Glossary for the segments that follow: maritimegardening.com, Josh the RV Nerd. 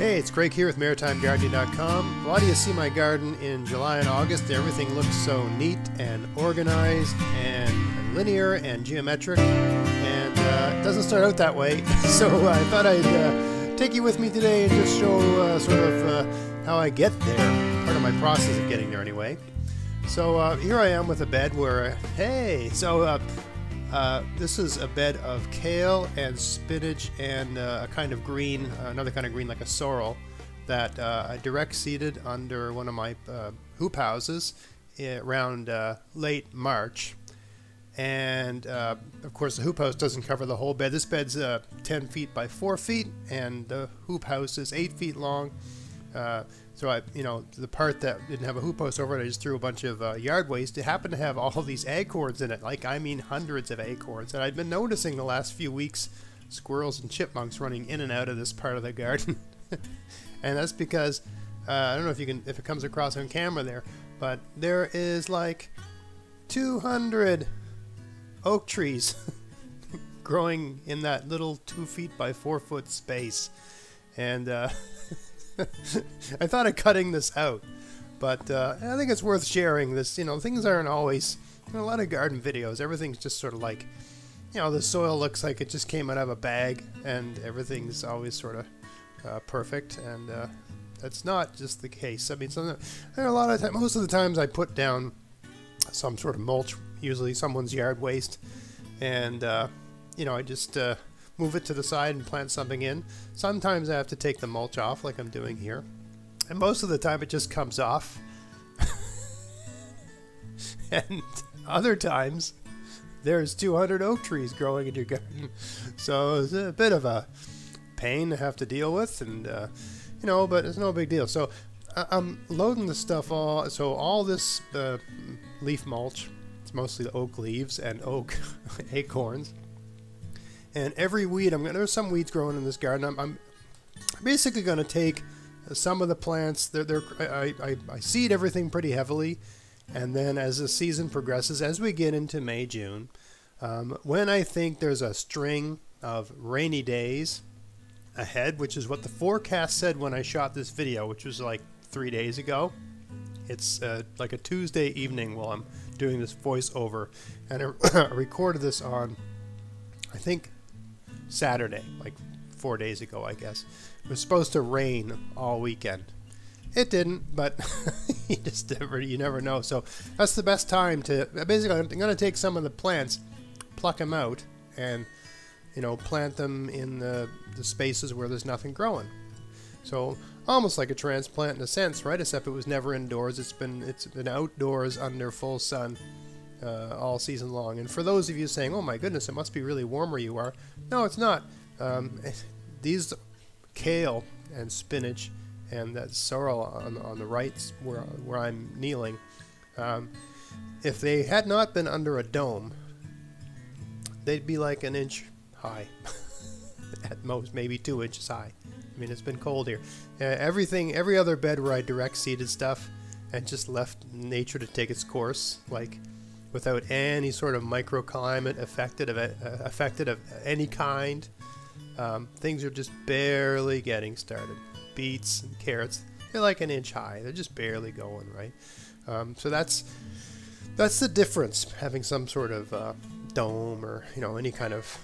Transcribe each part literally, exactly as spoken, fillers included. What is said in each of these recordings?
Hey, it's Greg here with maritime gardening dot com. A lot of you see my garden in July and August. Everything looks so neat and organized and linear and geometric, and uh, it doesn't start out that way. So I thought I'd uh, take you with me today and just show uh, sort of uh, how I get there, part of my process of getting there anyway. So uh, here I am with a bed where, uh, hey, so uh, Uh, this is a bed of kale and spinach and uh, a kind of green, uh, another kind of green like a sorrel, that uh, I direct seeded under one of my uh, hoop houses around uh, late March. And uh, of course the hoop house doesn't cover the whole bed. This bed's uh, ten feet by four feet, and the hoop house is eight feet long. Uh, so I, you know, the part that didn't have a hoop post over it, I just threw a bunch of uh, yard waste. It happened to have all of these acorns in it, like I mean hundreds of acorns. And I've been noticing the last few weeks squirrels and chipmunks running in and out of this part of the garden. And that's because, uh, I don't know if you can, if it comes across on camera there, but there is like two hundred oak trees growing in that little two feet by four foot space. And, uh... I thought of cutting this out, but uh, I think it's worth sharing this. You know, things aren't always, you know, a lot of garden videos, everything's just sort of like, you know, the soil looks like it just came out of a bag, and everything's always sort of uh, perfect, and uh, that's not just the case. I mean, some, there are a lot of times, most of the times I put down some sort of mulch, usually someone's yard waste, and, uh, you know, I just... Uh, move it to the side and plant something in. Sometimes I have to take the mulch off like I'm doing here. And most of the time it just comes off. And other times there's two hundred oak trees growing in your garden. So it's a bit of a pain to have to deal with, and uh, you know, but it's no big deal. So I'm loading the stuff all, so all this uh, leaf mulch, it's mostly oak leaves and oak acorns. And every weed, I'm gonna, there's some weeds growing in this garden. I'm, I'm basically going to take some of the plants. They're, they're, I, I, I seed everything pretty heavily, and then as the season progresses, as we get into May, June, um, when I think there's a string of rainy days ahead, which is what the forecast said when I shot this video, which was like three days ago. It's uh, like a Tuesday evening while I'm doing this voiceover, and I recorded this on, I think, Saturday, like four days ago, I guess. It was supposed to rain all weekend. It didn't, but you just never, you never know. So that's the best time to, basically, I'm going to take some of the plants, pluck them out, and, you know, plant them in the, the spaces where there's nothing growing. So almost like a transplant in a sense, right? Except it was never indoors. It's been, it's been outdoors under full sun. Uh, all season long. And for those of you saying, oh my goodness, it must be really warm where you are, no, it's not. Um, these kale and spinach and that sorrel on, on the right where, where I'm kneeling, um, if they had not been under a dome, they'd be like an inch high at most, maybe two inches high. I mean, it's been cold here. Uh, everything, every other bed where I direct seeded stuff and just left nature to take its course, like without any sort of microclimate affected of, uh, affected of any kind. Um, things are just barely getting started. Beets and carrots, they're like an inch high. They're just barely going, right? Um, so that's that's the difference, having some sort of uh, dome or, you know, any kind of,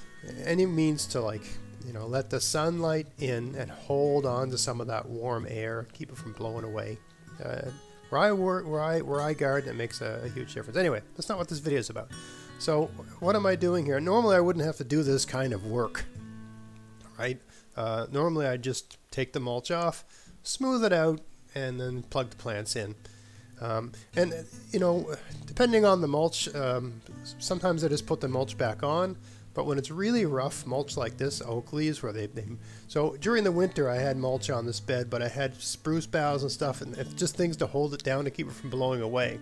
any means to, like, you know, let the sunlight in and hold on to some of that warm air, keep it from blowing away. Uh, Where I work, where I, where I garden, it makes a, a huge difference. Anyway, that's not what this video is about. So what am I doing here? Normally I wouldn't have to do this kind of work, right? Uh, normally I just take the mulch off, smooth it out, and then plug the plants in. Um, and, you know, depending on the mulch, um, sometimes I just put the mulch back on. But when it's really rough mulch like this, oak leaves where they, they... So during the winter I had mulch on this bed, but I had spruce boughs and stuff, and it's just things to hold it down to keep it from blowing away.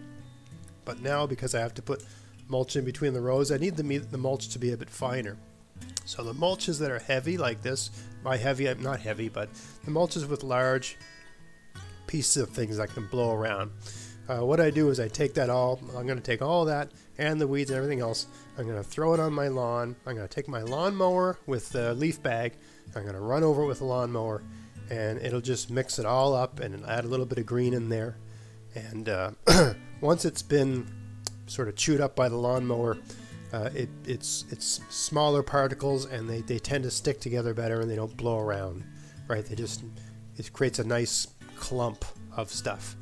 But now, because I have to put mulch in between the rows, I need the, the mulch to be a bit finer. So the mulches that are heavy like this, by heavy, I'm not heavy, but the mulches with large pieces of things that can blow around. Uh, what I do is I take that all, I'm going to take all that and the weeds and everything else, I'm going to throw it on my lawn, I'm going to take my lawnmower with the leaf bag, I'm going to run over it with the lawnmower, and it'll just mix it all up and add a little bit of green in there. And uh, once it's been sort of chewed up by the lawnmower, uh, it, it's it's smaller particles, and they, they tend to stick together better, and they don't blow around, right? They just, it creates a nice clump of stuff,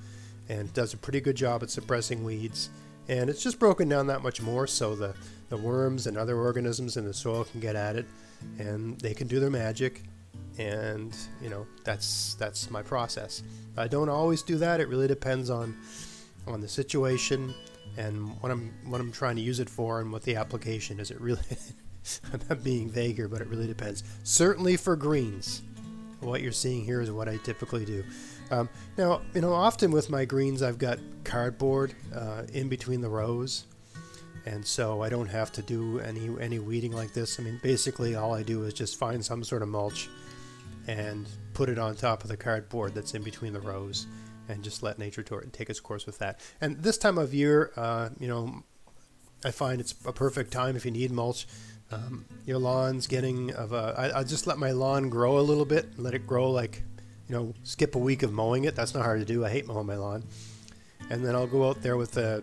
and it does a pretty good job at suppressing weeds. And it's just broken down that much more, so the, the worms and other organisms in the soil can get at it, and they can do their magic. And you know, that's that's my process. I don't always do that. It really depends on on the situation and what I'm what I'm trying to use it for and what the application is. It really I'm not being vague here, but it really depends. Certainly for greens, what you're seeing here is what I typically do. Um, now, you know, often with my greens, I've got cardboard uh, in between the rows, and so I don't have to do any any weeding like this. I mean, basically all I do is just find some sort of mulch and put it on top of the cardboard that's in between the rows, and just let nature take its course with that. And this time of year, uh, you know, I find it's a perfect time if you need mulch. Um, your lawn's getting of a, I, I just let my lawn grow a little bit, let it grow, like, you know, skip a week of mowing it. That's not hard to do. I hate mowing my lawn. And then I'll go out there with a,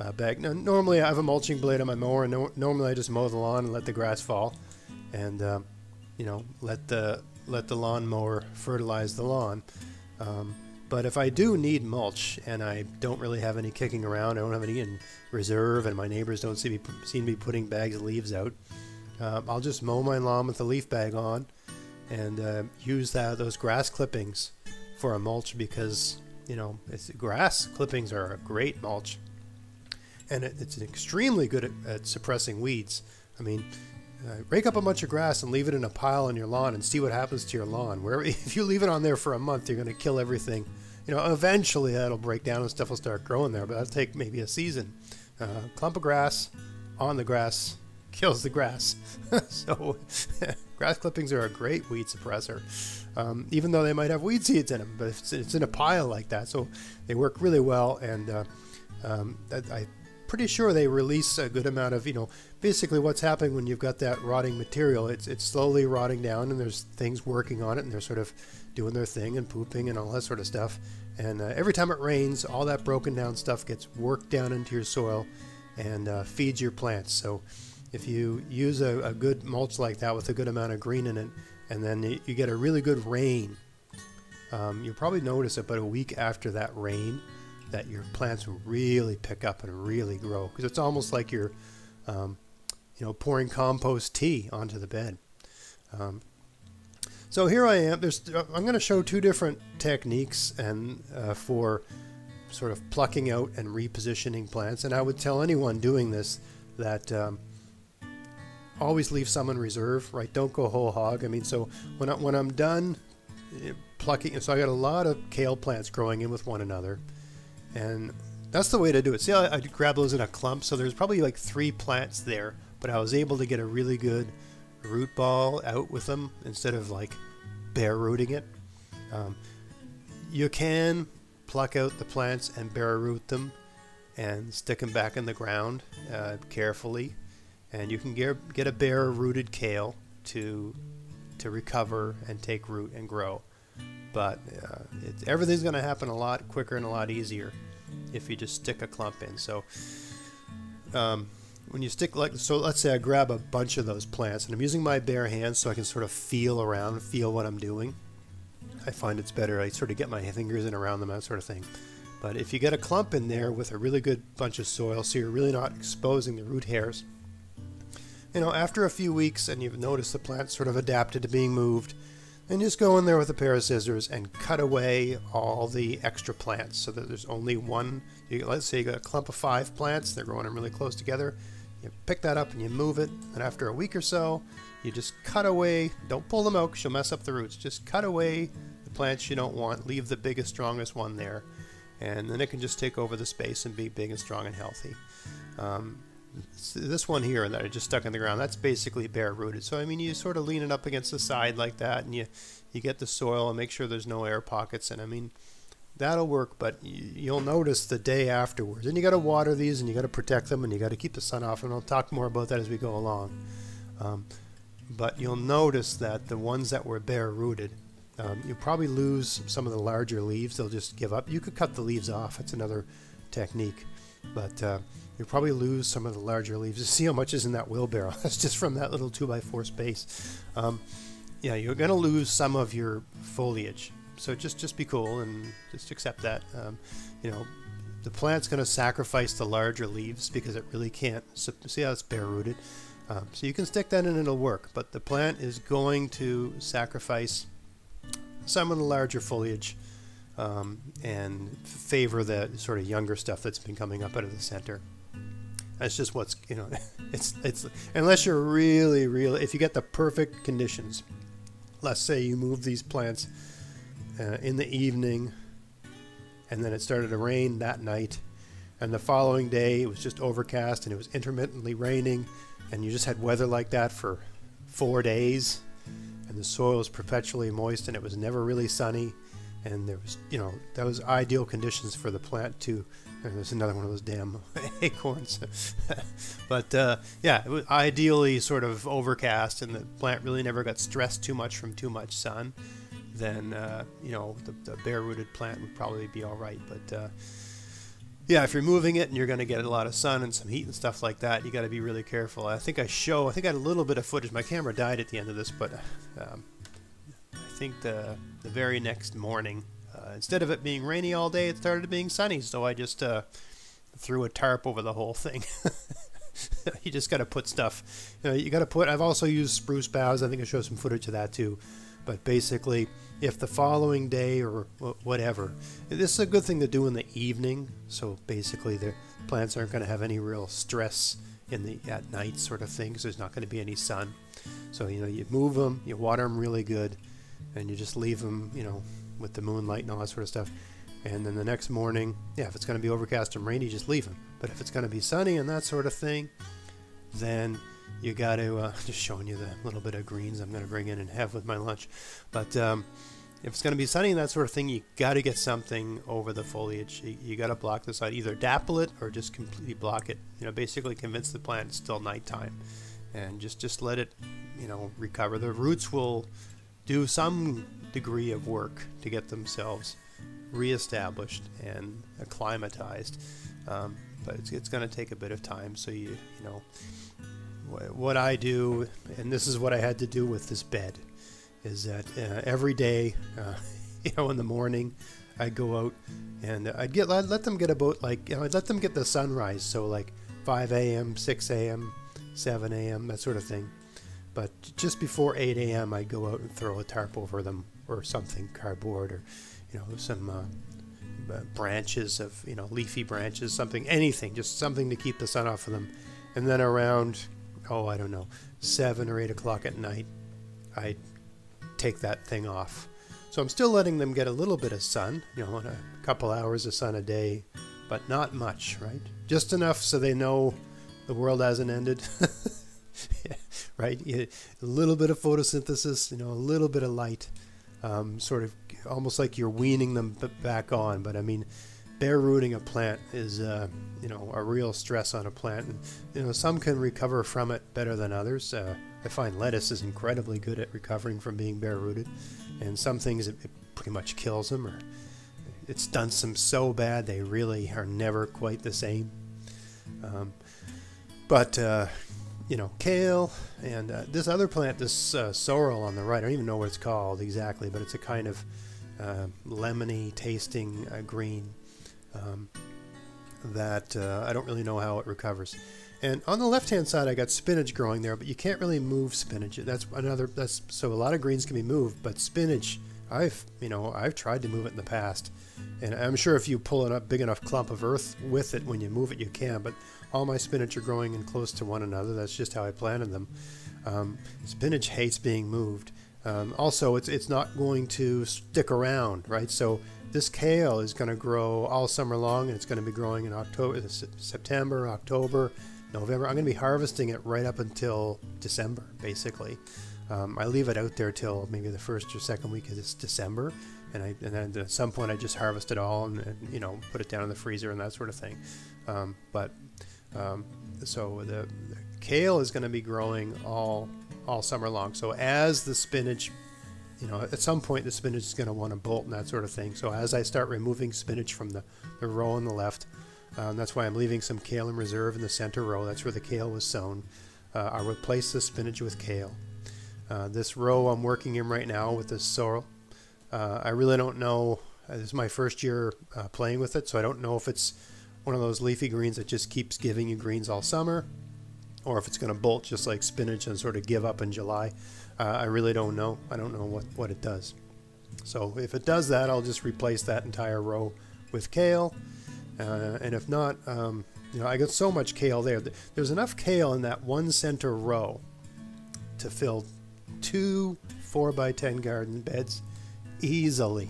a bag. Now, normally I have a mulching blade on my mower, and no, normally I just mow the lawn and let the grass fall, and uh, you know, let the let the lawnmower fertilize the lawn. Um, but if I do need mulch and I don't really have any kicking around, I don't have any in reserve, and my neighbors don't see me, seem to be putting bags of leaves out, uh, I'll just mow my lawn with the leaf bag on, and uh, use that, those grass clippings for a mulch, because, you know, it's, grass clippings are a great mulch, and it, it's extremely good at, at suppressing weeds. I mean, Uh, rake up a bunch of grass and leave it in a pile on your lawn and see what happens to your lawn. Where if you leave it on there for a month, you're going to kill everything. You know, eventually that'll break down and stuff will start growing there, but that'll take maybe a season. Uh, clump of grass on the grass kills the grass. So grass clippings are a great weed suppressor, um, even though they might have weed seeds in them, but it's, it's in a pile like that, so they work really well. And uh, um, that, I pretty sure they release a good amount of, you know, basically what's happening when you've got that rotting material, it's it's slowly rotting down, and there's things working on it, and they're sort of doing their thing and pooping and all that sort of stuff. And uh, every time it rains, all that broken down stuff gets worked down into your soil and uh, feeds your plants. So if you use a, a good mulch like that with a good amount of green in it, and then you get a really good rain, um, you'll probably notice about a week after that rain that your plants will really pick up and really grow, because it's almost like you're, um, you know, pouring compost tea onto the bed. Um, so here I am. There's, I'm going to show two different techniques and uh, for sort of plucking out and repositioning plants. And I would tell anyone doing this that um, always leave some in reserve, right? Don't go whole hog. I mean, so when I, when I'm done plucking, so I got a lot of kale plants growing in with one another. And that's the way to do it. See, I, I grabbed those in a clump, so there's probably like three plants there, but I was able to get a really good root ball out with them instead of like bare rooting it. Um, you can pluck out the plants and bare root them and stick them back in the ground uh, carefully, and you can get, get a bare rooted kale to to recover and take root and grow. But uh, it's, everything's going to happen a lot quicker and a lot easier if you just stick a clump in. So um, when you stick, like, so let's say I grab a bunch of those plants, and I'm using my bare hands so I can sort of feel around, feel what I'm doing. I find it's better. I sort of get my fingers in around them, that sort of thing. But if you get a clump in there with a really good bunch of soil, so you're really not exposing the root hairs, you know, after a few weeks and you've noticed the plant's sort of adapted to being moved, and just go in there with a pair of scissors and cut away all the extra plants so that there's only one. You, let's say you got a clump of five plants, they're growing really close together. You pick that up and you move it, and after a week or so, you just cut away. Don't pull them out because you'll mess up the roots. Just cut away the plants you don't want, leave the biggest, strongest one there, and then it can just take over the space and be big and strong and healthy. Um, This one here that I just stuck in the ground, that's basically bare rooted. So I mean, you sort of lean it up against the side like that, and you you get the soil and make sure there's no air pockets, and I mean, that'll work. But you'll notice the day afterwards, and you got to water these, and you got to protect them, and you got to keep the sun off, and I'll talk more about that as we go along. Um, but you'll notice that the ones that were bare rooted Um, you'll probably lose some of the larger leaves. They'll just give up. You could cut the leaves off. It's another technique. But uh, you'll probably lose some of the larger leaves. You see how much is in that wheelbarrow. That's just from that little two by four space. Um, yeah, you're going to lose some of your foliage. So just, just be cool and just accept that. Um, you know, the plant's going to sacrifice the larger leaves because it really can't. So, see how it's bare-rooted? Um, so you can stick that in and it'll work. But the plant is going to sacrifice some of the larger foliage um, and favor the sort of younger stuff that's been coming up out of the center. That's just what's, you know, it's, it's, unless you're really, really, if you get the perfect conditions, let's say you move these plants uh, in the evening and then it started to rain that night and the following day it was just overcast and it was intermittently raining and you just had weather like that for four days. And the soil was perpetually moist and it was never really sunny and there was, you know, that was ideal conditions for the plant to, and there's another one of those damn acorns. But uh, yeah, it was ideally sort of overcast and the plant really never got stressed too much from too much sun, then, uh, you know, the, the bare-rooted plant would probably be all right. But uh, yeah, if you're moving it and you're going to get a lot of sun and some heat and stuff like that, you got to be really careful. I think I show, I think I had a little bit of footage. My camera died at the end of this, but um, I think the, the very next morning, uh, instead of it being rainy all day, it started being sunny. So I just uh, threw a tarp over the whole thing. You just got to put stuff, you know, you got to put, I've also used spruce boughs. I think I show some footage of that too. But basically, if the following day or whatever, this is a good thing to do in the evening. So basically, the plants aren't going to have any real stress in the at night sort of thing. Because there's not going to be any sun. So you know, you move them, you water them really good, and you just leave them, you know, with the moonlight and all that sort of stuff. And then the next morning, yeah, if it's going to be overcast and rainy, just leave them. But if it's going to be sunny and that sort of thing, then you got to, uh, just showing you the little bit of greens I'm going to bring in and have with my lunch. But um, if it's going to be sunny and that sort of thing, you got to get something over the foliage. You, you got to block the side, either dapple it or just completely block it. You know, basically convince the plant it's still nighttime and just, just let it, you know, recover. The roots will do some degree of work to get themselves reestablished and acclimatized. Um, but it's, it's going to take a bit of time. So, you, you know, what I do, and this is what I had to do with this bed, is that uh, every day, uh, you know, in the morning, I'd go out and I'd get I'd let them get about like you know, I'd let them get the sunrise, so like five A M, six A M, seven A M, that sort of thing. But just before eight A M, I'd go out and throw a tarp over them or something, cardboard or you know some uh, branches of you know leafy branches, something, anything, just something to keep the sun off of them. And then around, oh, I don't know, seven or eight o'clock at night, I take that thing off. So I'm still letting them get a little bit of sun, you know, a couple hours of sun a day, but not much, right? Just enough so they know the world hasn't ended, yeah, right? A little bit of photosynthesis, you know, a little bit of light, um, sort of almost like you're weaning them back on. But I mean, bare rooting a plant is, uh, you know, a real stress on a plant, and you know some can recover from it better than others. Uh, I find lettuce is incredibly good at recovering from being bare rooted, and some things it, it pretty much kills them, or it stunts them so bad they really are never quite the same. Um, but uh, you know, kale and uh, this other plant, this uh, sorrel on the right, I don't even know what it's called exactly, but it's a kind of uh, lemony tasting uh, green. Um, that uh, I don't really know how it recovers. And on the left-hand side, I got spinach growing there, but you can't really move spinach. That's another. That's so a lot of greens can be moved, but spinach, I've you know I've tried to move it in the past, and I'm sure if you pull it up big enough clump of earth with it when you move it, you can. But all my spinach are growing in close to one another. That's just how I planted them. Um, spinach hates being moved. Um, also, it's it's not going to stick around, right? So this kale is going to grow all summer long, and it's going to be growing in October, September, October, November. I'm going to be harvesting it right up until December, basically. Um, I leave it out there till maybe the first or second week of this December, and, I, and then at some point I just harvest it all and, and you know put it down in the freezer and that sort of thing. Um, but um, so the, the kale is going to be growing all all summer long. So as the spinach you know, at some point the spinach is going to want to bolt and that sort of thing. So as I start removing spinach from the, the row on the left, um, that's why I'm leaving some kale in reserve in the center row. That's where the kale was sown. Uh, I'll replace the spinach with kale. Uh, this row I'm working in right now with this sorrel, uh, I really don't know. This is my first year uh, playing with it, so I don't know if it's one of those leafy greens that just keeps giving you greens all summer, or if it's going to bolt just like spinach and sort of give up in July. Uh, I really don't know. I don't know what, what it does. So if it does that, I'll just replace that entire row with kale. Uh, and if not, um, you know, I got so much kale there. There's enough kale in that one center row to fill two four by ten garden beds easily,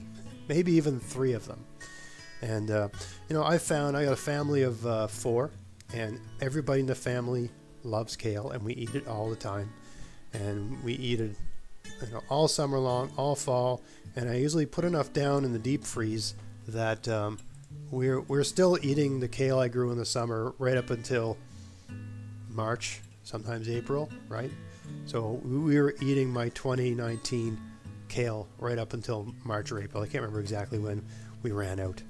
maybe even three of them. And, uh, you know, I found I got a family of uh, four, and everybody in the family loves kale, and we eat it all the time. And we eat it, you know, all summer long, all fall, and I usually put enough down in the deep freeze that um, we're, we're still eating the kale I grew in the summer right up until March, sometimes April, right? So we were eating my twenty nineteen kale right up until March or April. I can't remember exactly when we ran out.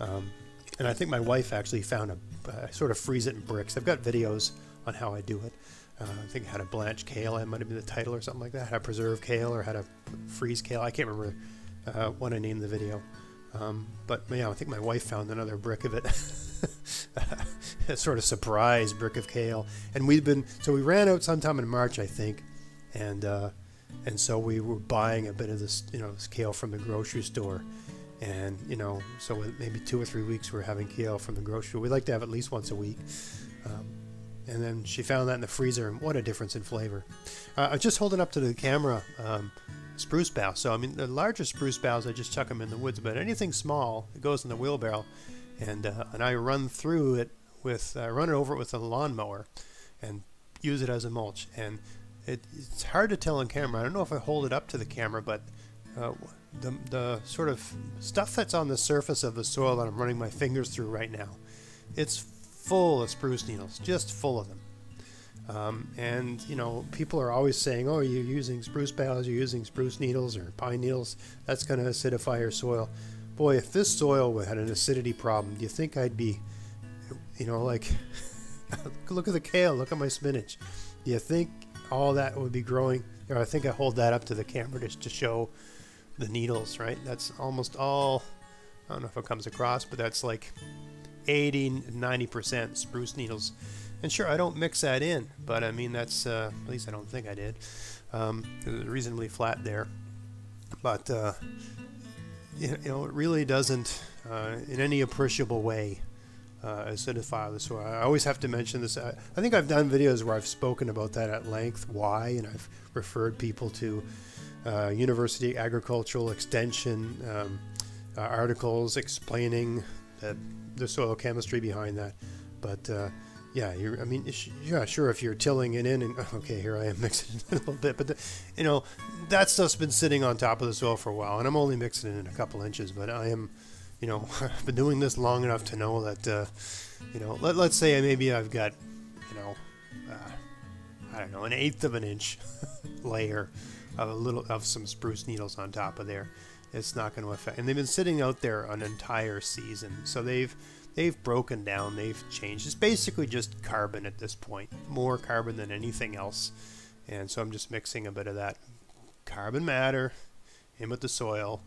Um, and I think my wife actually found a, I sort of freeze it in bricks. I've got videos on how I do it. Uh, I think how to blanch kale, that might have been the title or something like that. How to preserve kale or how to freeze kale. I can't remember uh, when I named the video. Um, but yeah, I think my wife found another brick of it. A sort of surprise brick of kale. And we've been, so we ran out sometime in March, I think. And, uh, and so we were buying a bit of this, you know, this kale from the grocery store. And, you know, so maybe two or three weeks we're having kale from the grocery store. We like to have at least once a week. Um, and then she found that in the freezer, and what a difference in flavor. Uh, I'm just holding up to the camera um, spruce bough. So, I mean, the larger spruce boughs, I just chuck them in the woods. But anything small, it goes in the wheelbarrow. And, uh, and I run through it with, uh, run it over it with a lawnmower and use it as a mulch. And it, it's hard to tell on camera. I don't know if I hold it up to the camera, but uh, the, the sort of stuff that's on the surface of the soil that I'm running my fingers through right now, it's full of spruce needles, just full of them. Um, and, you know, people are always saying, oh, you're using spruce boughs, you're using spruce needles or pine needles, that's going to acidify your soil. Boy, if this soil had an acidity problem, do you think I'd be, you know, like, look at the kale, look at my spinach. Do you think all that would be growing? Or I think I hold that up to the camera just to show the needles, right? That's almost all, I don't know if it comes across, but that's like eighty, ninety percent spruce needles. And sure, I don't mix that in, but I mean, that's, uh, at least I don't think I did. Um, it was reasonably flat there. But, uh, you know, it really doesn't uh, in any appreciable way uh, acidify the soil. I always have to mention this. I, I think I've done videos where I've spoken about that at length, why, and I've referred people to uh, University Agricultural Extension um, uh, articles explaining that the soil chemistry behind that. But uh, yeah, you're, I mean, yeah, sure, if you're tilling it in, and okay, here I am mixing it in a little bit, but the, you know, that stuff's been sitting on top of the soil for a while, and I'm only mixing it in a couple inches, but I am, you know, I've been doing this long enough to know that, uh, you know, let, let's say maybe I've got, you know, uh, I don't know, an eighth of an inch layer of a little, of some spruce needles on top of there. It's not going to affect, and they've been sitting out there an entire season, so they've, they've broken down, they've changed. It's basically just carbon at this point, more carbon than anything else. And so I'm just mixing a bit of that carbon matter in with the soil,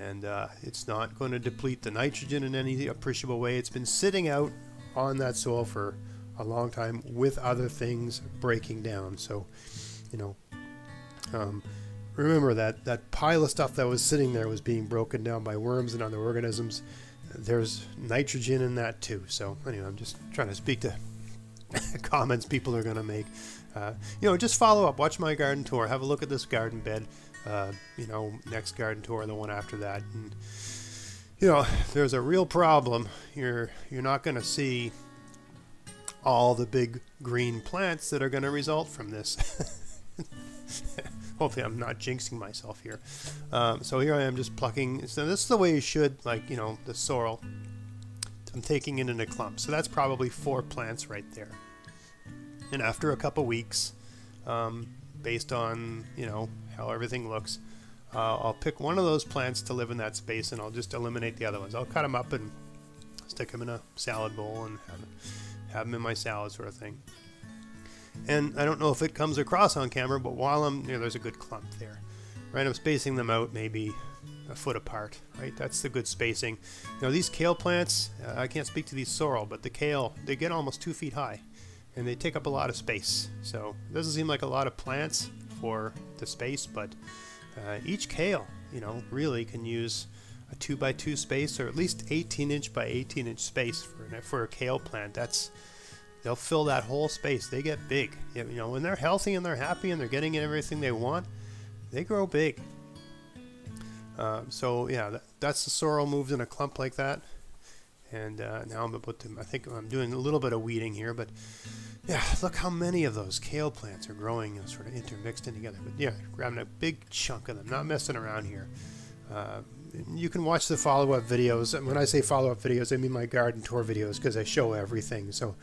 and uh, it's not going to deplete the nitrogen in any appreciable way. It's been sitting out on that soil for a long time with other things breaking down. So, you know, um, remember that that pile of stuff that was sitting there was being broken down by worms and other organisms. There's nitrogen in that too. So anyway, I'm just trying to speak to comments people are going to make. Uh, you know, just follow up, watch my garden tour, have a look at this garden bed, uh, you know, next garden tour, the one after that. And, you know, if there's a real problem, you're you're not going to see all the big green plants that are going to result from this. Hopefully I'm not jinxing myself here. Um, so here I am just plucking. So this is the way you should, like, you know, the sorrel. I'm taking it in a clump. So that's probably four plants right there. And after a couple weeks, um, based on, you know, how everything looks, Uh, I'll pick one of those plants to live in that space, and I'll just eliminate the other ones. I'll cut them up and stick them in a salad bowl and have, have them in my salad, sort of thing. And I don't know if it comes across on camera, but while I'm, you know, there's a good clump there, right? I'm spacing them out maybe a foot apart, right? That's the good spacing. You know, these kale plants, uh, I can't speak to these sorrel, but the kale, they get almost two feet high, and they take up a lot of space. So it doesn't seem like a lot of plants for the space, but Uh, each kale, you know, really can use a two by two space, or at least eighteen inch by eighteen inch space for for a kale plant. That's, they'll fill that whole space. They get big, you know, when they're healthy and they're happy and they're getting everything they want. They grow big. Uh, so yeah, that, that's the sorrel moved in a clump like that. And uh, now I'm about to, I think I'm doing a little bit of weeding here, but yeah, look how many of those kale plants are growing and sort of intermixed in together. But yeah, grabbing a big chunk of them, not messing around here. Uh, you can watch the follow-up videos. And when I say follow-up videos, I mean my garden tour videos, because I show everything. So,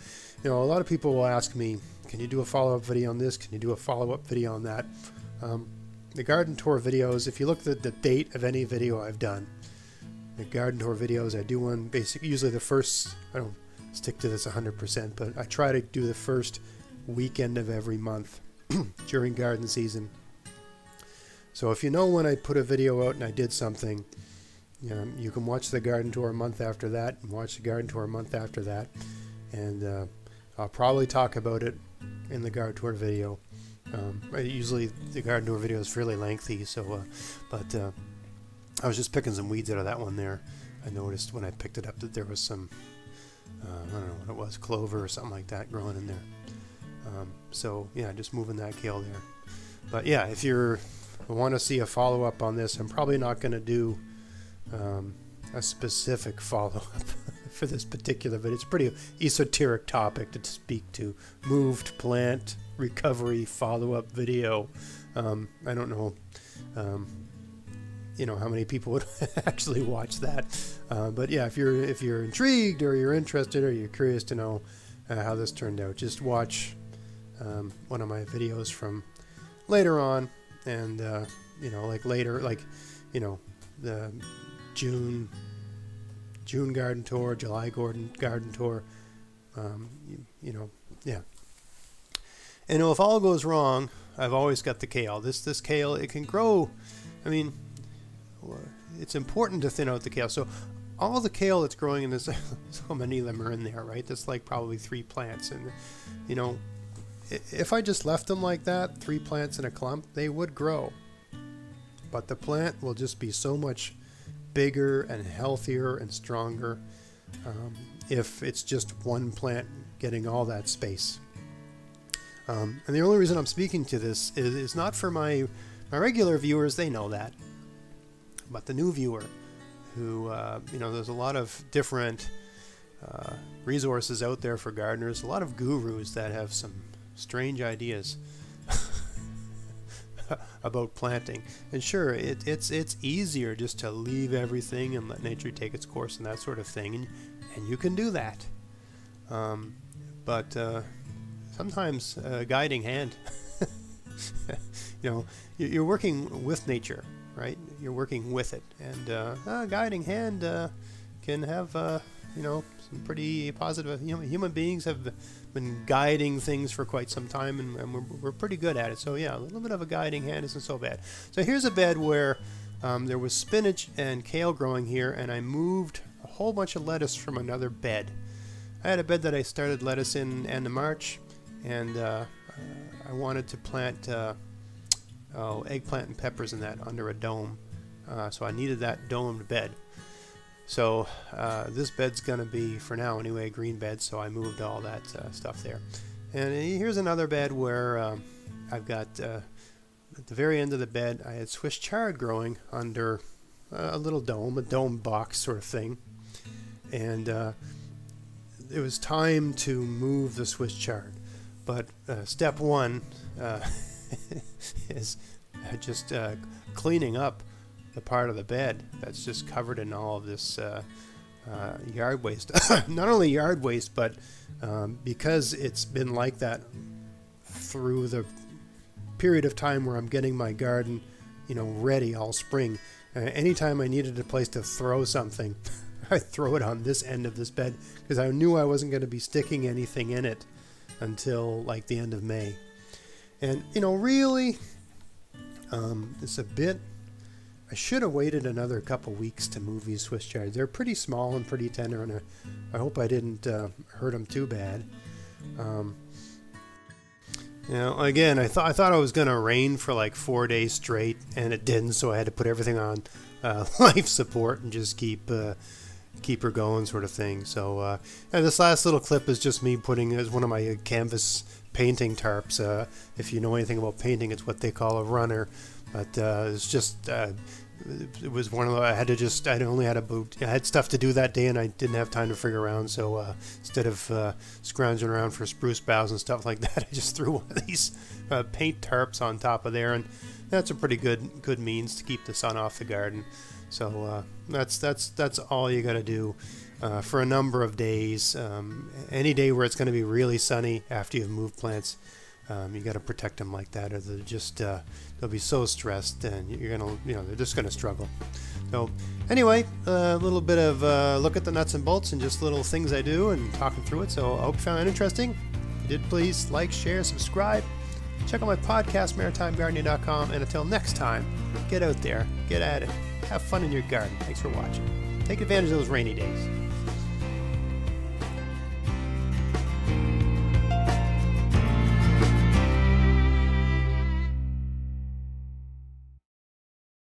you know, a lot of people will ask me, can you do a follow-up video on this? Can you do a follow-up video on that? Um, the garden tour videos, if you look at the date of any video I've done, the garden tour videos, I do one basically usually the first, I don't stick to this one hundred percent, but I try to do the first weekend of every month during garden season. So if you know when I put a video out and I did something, you know, you can watch the garden tour a month after that, and watch the garden tour a month after that, and uh, I'll probably talk about it in the garden tour video. Um, usually the garden tour video is fairly lengthy, so uh, but uh, I was just picking some weeds out of that one there. I noticed when I picked it up that there was some, uh, I don't know what it was, clover or something like that growing in there. Um, so yeah, just moving that kale there. But yeah, if you want to see a follow-up on this, I'm probably not going to do um, a specific follow-up for this particular, but it's a pretty esoteric topic to speak to. Moved plant recovery follow-up video. Um, I don't know. Um, You know how many people would actually watch that, uh, but yeah, if you're if you're intrigued, or you're interested, or you're curious to know uh, how this turned out, just watch um, one of my videos from later on, and uh, you know, like later, like you know, the June June garden tour, July garden garden tour, um, you, you know, yeah. And if all goes wrong, I've always got the kale. This this kale, it can grow. I mean, it's important to thin out the kale. So all the kale that's growing in this, so many of them are in there, right? That's like probably three plants. And, you know, if I just left them like that, three plants in a clump, they would grow. But the plant will just be so much bigger and healthier and stronger um, if it's just one plant getting all that space. Um, and the only reason I'm speaking to this is, is not for my, my regular viewers, they know that. But the new viewer who, uh, you know, there's a lot of different uh, resources out there for gardeners, a lot of gurus that have some strange ideas about planting. And sure, it, it's it's easier just to leave everything and let nature take its course and that sort of thing, and, and you can do that. Um, but uh, sometimes a guiding hand, you know, you're working with nature. Right, you're working with it, and uh, a guiding hand uh, can have, uh, you know, some pretty positive. You know, human beings have been guiding things for quite some time, and, and we're, we're pretty good at it. So yeah, a little bit of a guiding hand isn't so bad. So here's a bed where um, there was spinach and kale growing here, and I moved a whole bunch of lettuce from another bed. I had a bed that I started lettuce in end of March, and uh, I wanted to plant. Uh, Oh, eggplant and peppers in that under a dome, uh, so I needed that domed bed. So uh, this bed's gonna be, for now anyway, a green bed, so I moved all that uh, stuff there. And here's another bed where um, I've got uh, at the very end of the bed I had Swiss chard growing under a little dome, a dome box sort of thing, and uh, it was time to move the Swiss chard. But uh, step one uh, is just uh, cleaning up the part of the bed that's just covered in all of this uh, uh, yard waste. Not only yard waste, but um, because it's been like that through the period of time where I'm getting my garden you know, ready all spring. Uh, anytime I needed a place to throw something, I throw it on this end of this bed because I knew I wasn't going to be sticking anything in it until like the end of May. And, you know, really, um, it's a bit, I should have waited another couple weeks to move these Swiss chards. They're pretty small and pretty tender, and I, I hope I didn't uh, hurt them too bad. Um, you know, again, I thought I thought it was going to rain for like four days straight, and it didn't, so I had to put everything on uh, life support and just keep uh, keep her going, sort of thing. So uh, and this last little clip is just me putting as one of my canvas painting tarps. Uh, if you know anything about painting, it's what they call a runner. But uh, it's just, uh, it was one of the, I had to just, I only had a boot, I had stuff to do that day and I didn't have time to figure around. So uh, instead of uh, scrounging around for spruce boughs and stuff like that, I just threw one of these uh, paint tarps on top of there. And that's a pretty good good means to keep the sun off the garden. So uh, that's, that's, that's all you got to do uh, for a number of days. Um, any day where it's going to be really sunny after you've moved plants. Um, you got to protect them like that, or they'll just uh, they'll be so stressed, and you're gonna, you know, they're just gonna struggle. So, anyway, a uh, little bit of uh, look at the nuts and bolts and just little things I do and talking through it. So I hope you found it interesting. If you did, please like, share, subscribe. Check out my podcast, maritime gardening dot com. And until next time, get out there, get at it, have fun in your garden. Thanks for watching. Take advantage of those rainy days.